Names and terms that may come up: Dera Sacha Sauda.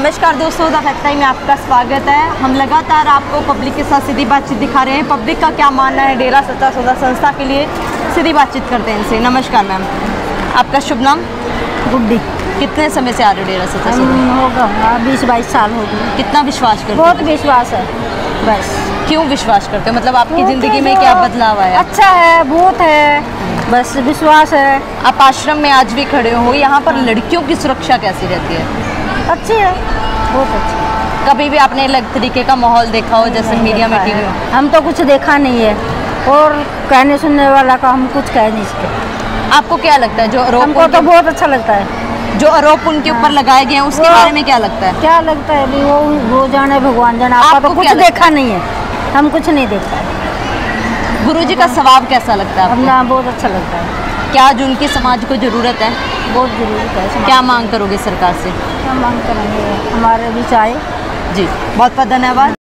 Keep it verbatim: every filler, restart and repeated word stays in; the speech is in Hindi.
नमस्कार दोस्तों, द फैक्ट्री में आपका स्वागत है। हम लगातार आपको पब्लिक के साथ सीधी बातचीत दिखा रहे हैं। पब्लिक का क्या मानना है डेरा सच्चा सौदा संस्था के लिए, सीधी बातचीत करते हैं इनसे। नमस्कार मैम, आपका शुभ नाम? गुड्डी। कितने समय से आ रहे हो डेरा सच्चा सौदा? होगा बीस बाईस साल हो गए। कितना विश्वास करते हो? बहुत विश्वास है। बस क्यों विश्वास करते हो, मतलब आपकी ज़िंदगी में क्या बदलाव आया? अच्छा है, बहुत है, बस विश्वास है। आप आश्रम में आज भी खड़े हो, यहाँ पर लड़कियों की सुरक्षा कैसी रहती है? अच्छी है, बहुत अच्छी। कभी भी आपने अलग तरीके का माहौल देखा हो जैसे मीडिया में? हम तो कुछ देखा नहीं है, और कहने सुनने वाला का हम कुछ कह नहीं सकते। आपको क्या लगता है जो आरोप? हमको तो बहुत अच्छा लगता है जो आरोप उनके ऊपर लगाए गए हैं, उसके बारे में क्या लगता है? क्या लगता है वो वो जाने भगवान जाने। आपका तो कुछ देखा नहीं है, हम कुछ नहीं देखा। गुरु जी का स्वभाव कैसा लगता है? हमने बहुत अच्छा लगता है। क्या आज उनकी समाज को ज़रूरत है? बहुत ज़रूरत है। क्या मांग करोगे सरकार से? क्या मांग करेंगे, हमारे भी चाहे। जी बहुत बहुत धन्यवाद।